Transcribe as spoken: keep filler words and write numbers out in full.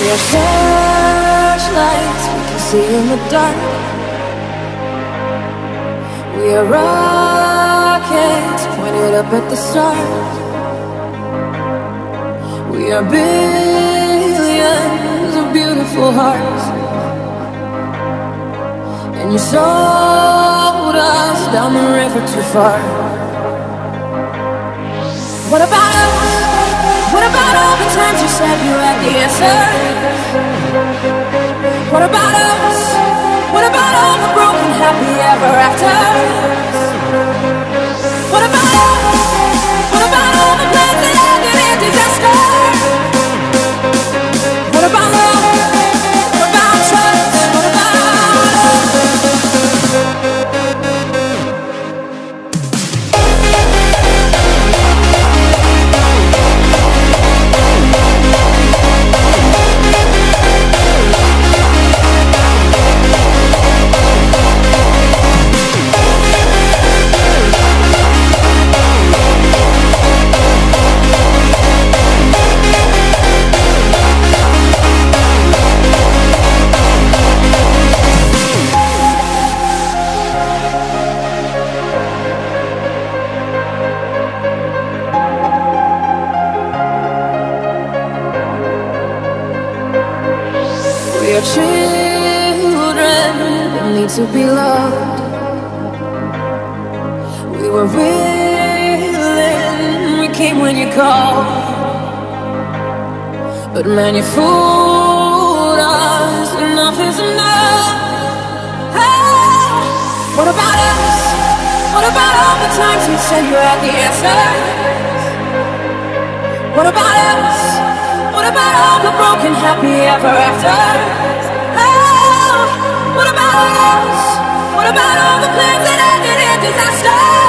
We are flashlights, we can see in the dark. We are rockets pointed up at the stars. We are billions of beautiful hearts, and you sold us down the river too far. What about us? What about all the times you said you had the answer? What about us? What about all the broken happy ever afters? What about us? What about all the plans that ended in disaster? What about us? Children that need to be loved. We were willing, we came when you called. But man, you fooled us, enough is enough. Oh, what about us? What about all the times you said you had the answer? What about us? What about all the broken happy ever after? What about us? What about all the plans that ended in disaster?